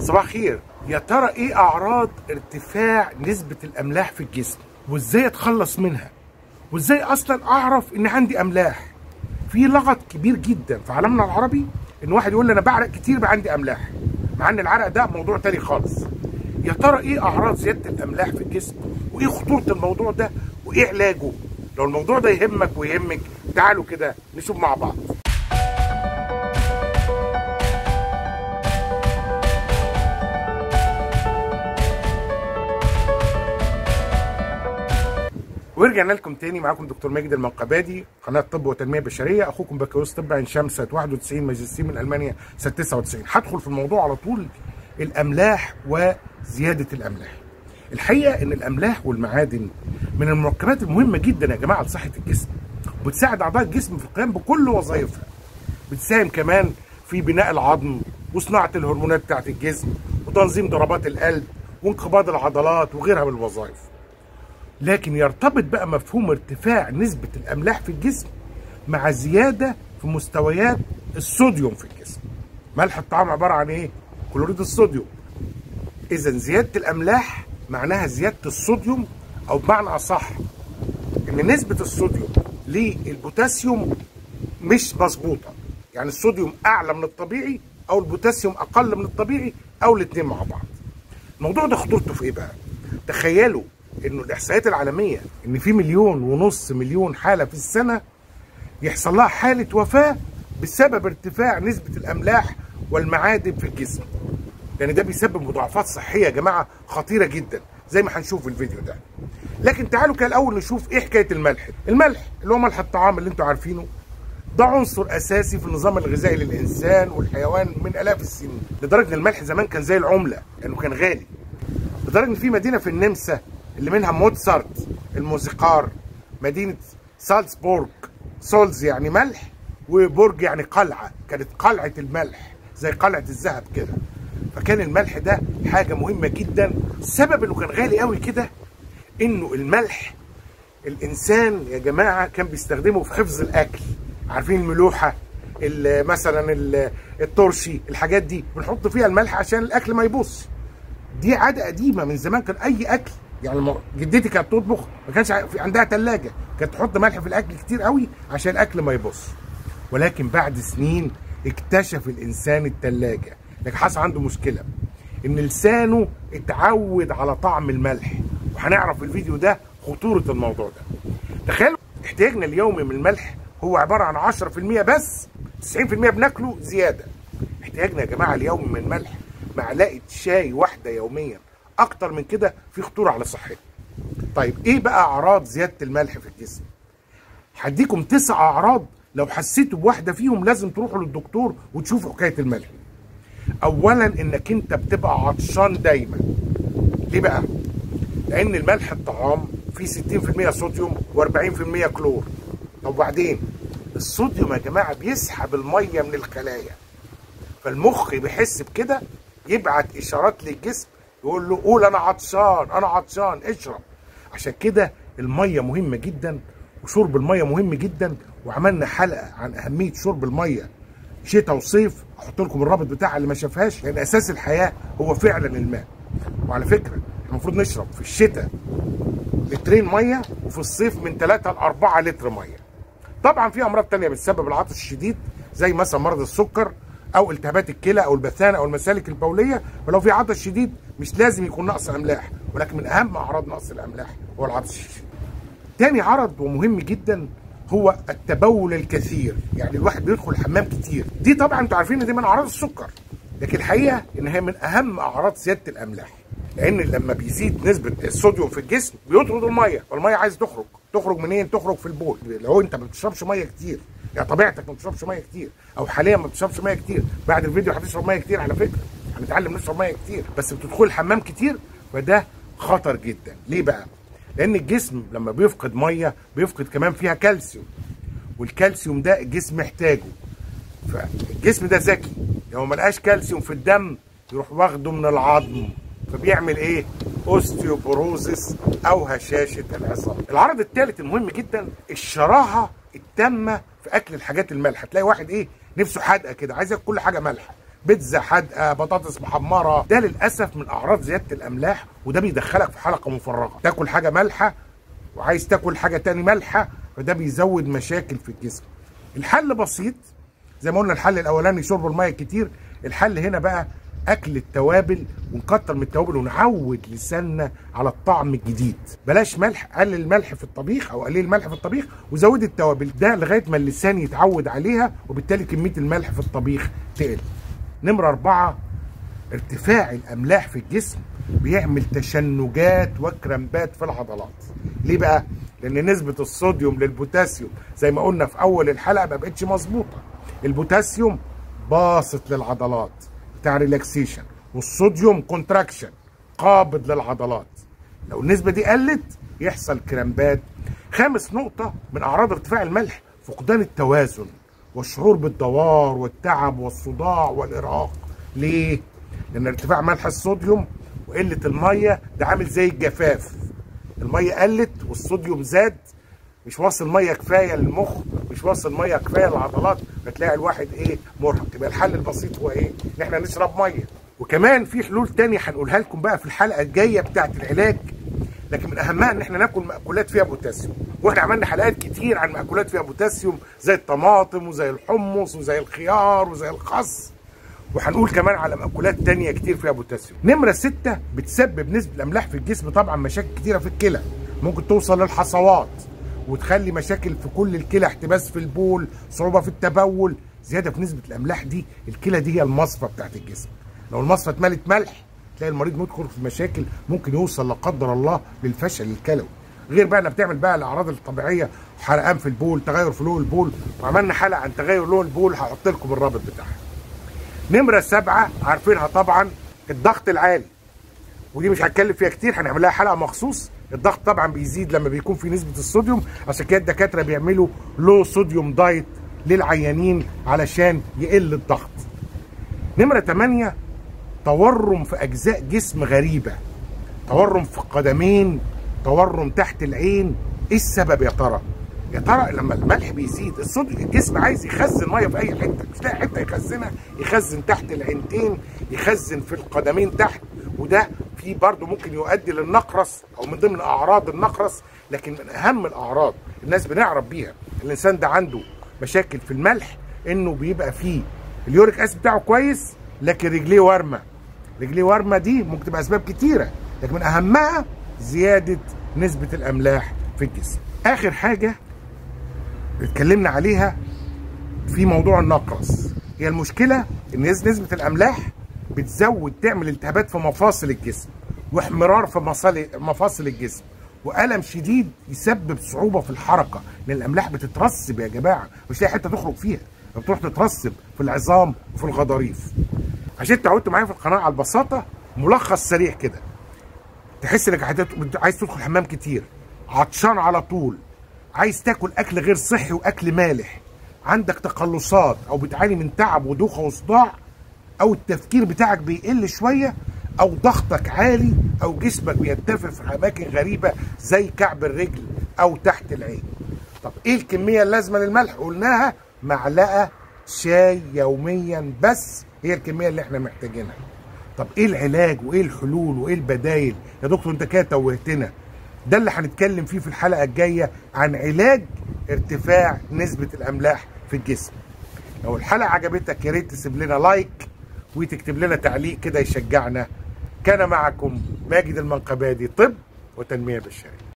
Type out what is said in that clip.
صباح الخير. يا ترى ايه اعراض ارتفاع نسبة الاملاح في الجسم؟ وازاي اتخلص منها؟ وازاي اصلا اعرف ان عندي املاح؟ في لغط كبير جدا في عالمنا العربي ان واحد يقول لي انا بعرق كتير بقى عندي املاح، مع ان العرق ده موضوع تاني خالص. يا ترى ايه اعراض زيادة الاملاح في الجسم؟ وايه خطورة الموضوع ده؟ وايه علاجه؟ لو الموضوع ده يهمك ويهمك تعالوا كده نشوف مع بعض. ورجعنا لكم تاني، معاكم دكتور ماجد المنقبادي، قناه طب وتنميه بشريه، اخوكم بكالوريوس طب عين شمس سنه 91، ماجستير من المانيا سنه 99. هدخل في الموضوع على طول، الاملاح وزياده الاملاح. الحقيقه ان الاملاح والمعادن من المركبات المهمه جدا يا جماعه لصحه الجسم، وبتساعد اعضاء الجسم في القيام بكل وظائفها. بتساهم كمان في بناء العظم وصناعه الهرمونات بتاعت الجسم وتنظيم ضربات القلب وانقباض العضلات وغيرها من الوظائف. لكن يرتبط بقى مفهوم ارتفاع نسبة الأملاح في الجسم مع زيادة في مستويات الصوديوم في الجسم. ملح الطعام عبارة عن إيه؟ كلوريد الصوديوم. إذا زيادة الأملاح معناها زيادة الصوديوم، أو بمعنى أصح إن نسبة الصوديوم للبوتاسيوم مش مظبوطة. يعني الصوديوم أعلى من الطبيعي أو البوتاسيوم أقل من الطبيعي أو الاتنين مع بعض. الموضوع ده خطورته في إيه بقى؟ تخيلوا انه الاحصائيات العالميه ان في 1.5 مليون حاله في السنه يحصل لها حاله وفاه بسبب ارتفاع نسبه الاملاح والمعادن في الجسم. يعني ده بيسبب مضاعفات صحيه يا جماعه خطيره جدا زي ما هنشوف في الفيديو ده. لكن تعالوا كده الاول نشوف ايه حكايه الملح. الملح اللي هو ملح الطعام اللي انتم عارفينه ده عنصر اساسي في النظام الغذائي للانسان والحيوان من الاف السنين، لدرجه ان الملح زمان كان زي العمله، لانه يعني كان غالي. لدرجه ان في مدينه في النمسا اللي منها موتسارت الموسيقار، مدينة سالزبورغ، سولز يعني ملح وبورج يعني قلعة، كانت قلعة الملح زي قلعة الذهب كده. فكان الملح ده حاجة مهمة جدا. السبب انه كان غالي قوي كده انه الملح الانسان يا جماعة كان بيستخدمه في حفظ الاكل. عارفين الملوحة مثلا الترشي الحاجات دي بنحط فيها الملح عشان الاكل ما يبص. دي عادة قديمة من زمان، كان اي اكل، يعني جدتي كانت تطبخ ما كانش عندها ثلاجه، كانت تحط ملح في الاكل كتير قوي عشان الاكل ما يبص. ولكن بعد سنين اكتشف الانسان الثلاجه، لكن حصل عنده مشكله ان لسانه اتعود على طعم الملح، وهنعرف في الفيديو ده خطوره الموضوع ده. تخيلوا احتياجنا اليومي من الملح هو عباره عن 10% بس، 90% بناكله زياده. احتياجنا يا جماعه اليومي من الملح معلقه شاي واحده يوميا، اكتر من كده في خطوره على صحتنا. طيب ايه بقى اعراض زياده الملح في الجسم؟ هديكم 9 اعراض، لو حسيتوا بواحده فيهم لازم تروحوا للدكتور وتشوفوا حكايه الملح. اولا انك انت بتبقى عطشان دايما. ليه بقى؟ لان الملح الطعام فيه 60% صوديوم و40% كلور. طب وبعدين الصوديوم يا جماعه بيسحب الميه من الخلايا، فالمخ بيحس بكده يبعت اشارات للجسم يقول له قول انا عطشان، انا عطشان، اشرب. عشان كده الميه مهمه جدا، وشرب الميه مهم جدا، وعملنا حلقه عن اهميه شرب الميه شتاء وصيف، احط لكم الرابط بتاعها اللي ما شافهاش، لان اساس الحياه هو فعلا الماء. وعلى فكره المفروض نشرب في الشتاء 2 لتر ميه، وفي الصيف من 3 ل4 لتر ميه. طبعا في امراض ثانيه بتسبب العطش الشديد زي مثلا مرض السكر او التهابات الكلى او البثانه او المسالك البوليه، فلو في عطش شديد مش لازم يكون نقص املاح، ولكن من اهم اعراض نقص الاملاح هو العطش الشديد. تاني عرض ومهم جدا هو التبول الكثير، يعني الواحد بيدخل الحمام كتير. دي طبعا انتوا عارفين ان دي من اعراض السكر، لكن الحقيقه ان هي من اهم اعراض زياده الاملاح، لان لما بيزيد نسبه الصوديوم في الجسم بيطرد الميه، فالميه عايز تخرج منين؟ تخرج في البول. لو انت ما بتشربش ميه كتير، يعني طبيعتك ما بتشربش ميه كتير، او حاليا ما بتشربش ميه كتير، بعد الفيديو هتشرب ميه كتير على فكره، هنتعلم نشرب ميه كتير، بس بتدخل الحمام كتير، فده خطر جدا. ليه بقى؟ لان الجسم لما بيفقد ميه بيفقد كمان فيها كالسيوم، والكالسيوم ده الجسم محتاجه، فالجسم ده ذكي، لو ما لقاش كالسيوم في الدم يروح واخده من العظم، فبيعمل ايه؟ اوستيوبروزيس او هشاشه العظام. العرض الثالث المهم جدا الشراهه التامه في اكل الحاجات المالحه. تلاقي واحد ايه نفسه حادقه كده، عايز ياكل كل حاجه مالحه، بيتزا حادقه، بطاطس محمره. ده للاسف من اعراض زياده الاملاح، وده بيدخلك في حلقه مفرغه. تاكل حاجه مالحه وعايز تاكل حاجه تاني مالحه، فده بيزود مشاكل في الجسم. الحل بسيط زي ما قلنا، الحل الاولاني شرب الميه كتير. الحل هنا بقى اكل التوابل، ونكتر من التوابل ونعود لساننا على الطعم الجديد. بلاش ملح، قلل الملح في الطبيخ او قليل الملح في الطبيخ وزود التوابل، ده لغايه ما اللسان يتعود عليها، وبالتالي كميه الملح في الطبيخ تقل. نمره 4، ارتفاع الاملاح في الجسم بيعمل تشنجات وكرامبات في العضلات. ليه بقى؟ لان نسبه الصوديوم للبوتاسيوم زي ما قلنا في اول الحلقه ما بقتش مظبوطه. البوتاسيوم باصت للعضلات بتاع ريلاكسيشن، والصوديوم كونتراكشن قابض للعضلات. لو النسبه دي قلت يحصل كرامبات. 5 نقطه من اعراض ارتفاع الملح، فقدان التوازن والشعور بالدوار والتعب والصداع والارهاق. ليه؟ لان ارتفاع ملح الصوديوم وقله الميه ده عامل زي الجفاف، الميه قلت والصوديوم زاد، مش واصل ميه كفايه للمخ، مش واصل ميه كفايه للعضلات، فتلاقي الواحد ايه؟ مرهق. يبقى الحل البسيط هو ايه؟ ان احنا نشرب ميه. وكمان في حلول تانية هنقولها لكم بقى في الحلقه الجايه بتاعه العلاج، لكن من اهمها ان احنا ناكل مأكولات فيها بوتاسيوم، واحنا عملنا حلقات كتير عن مأكولات فيها بوتاسيوم زي الطماطم وزي الحمص وزي الخيار وزي الخس، وهنقول كمان على مأكولات تانية كتير فيها بوتاسيوم. نمره 6، بتسبب نسبه الاملاح في الجسم طبعا مشاكل كتيره في الكلى، ممكن توصل للحصوات وتخلي مشاكل في كل الكلى، احتباس في البول، صعوبه في التبول، زياده في نسبه الاملاح دي. الكلى دي هي المصفى بتاعت الجسم، لو المصفى اتملت ملح تلاقي المريض مدخل في مشاكل، ممكن يوصل لا قدر الله للفشل الكلوي. غير بقى انها بتعمل بقى الاعراض الطبيعيه، حرقان في البول، تغير في لون البول، وعملنا حلقه عن تغير لون البول هحط لكم الرابط بتاعها. نمره 7 عارفينها طبعا، الضغط العالي، ودي مش هتكلم فيها كتير، هنعمل لها حلقه مخصوص. الضغط طبعا بيزيد لما بيكون في نسبه الصوديوم، عشان كده الدكاتره بيعملوا لو صوديوم دايت للعيانين علشان يقل الضغط. نمره 8، تورم في اجزاء جسم غريبه، تورم في القدمين، تورم تحت العين. ايه السبب يا ترى؟ يا ترى لما الملح بيزيد، الصوديوم الجسم عايز يخزن ميه في اي حته، مش لاقي حته يخزنها، يخزن تحت العينتين، يخزن في القدمين تحت، وده في برضه ممكن يؤدي للنقرس او من ضمن اعراض النقرس. لكن من اهم الاعراض الناس بنعرف بيها الانسان ده عنده مشاكل في الملح، انه بيبقى فيه اليوريك اسيد بتاعه كويس لكن رجليه وارمه. رجليه وارمه دي ممكن تبقى اسباب كتيره، لكن من اهمها زياده نسبه الاملاح في الجسم. اخر حاجه اتكلمنا عليها في موضوع النقرس، هي المشكله ان نسبه الاملاح بتزود، تعمل التهابات في مفاصل الجسم، واحمرار في مفاصل الجسم، والم شديد يسبب صعوبه في الحركه، لان الاملاح بتترسب يا جماعه، مش لاقي حته تخرج فيها، بتروح تترسب في العظام وفي الغضاريف. عشان تعودتوا معايا في القناه على البساطه، ملخص سريع كده، تحس انك عايز تدخل حمام كتير، عطشان على طول، عايز تاكل اكل غير صحي واكل مالح، عندك تقلصات او بتعاني من تعب ودوخه وصداع، او التفكير بتاعك بيقل شويه، او ضغطك عالي، او جسمك بينتفخ في اماكن غريبه زي كعب الرجل او تحت العين. طب ايه الكميه اللازمه للملح؟ قلناها 1 معلقة شاي يوميا بس، هي الكميه اللي احنا محتاجينها. طب ايه العلاج وايه الحلول وايه البدايل يا دكتور؟ انت كده توهتنا. ده اللي هنتكلم فيه في الحلقه الجايه، عن علاج ارتفاع نسبه الاملاح في الجسم. لو الحلقه عجبتك يا ريت تسيب لنا لايك وتكتب لنا تعليق كده يشجعنا. كان معكم ماجد المنقبادي، طب وتنمية بشرية.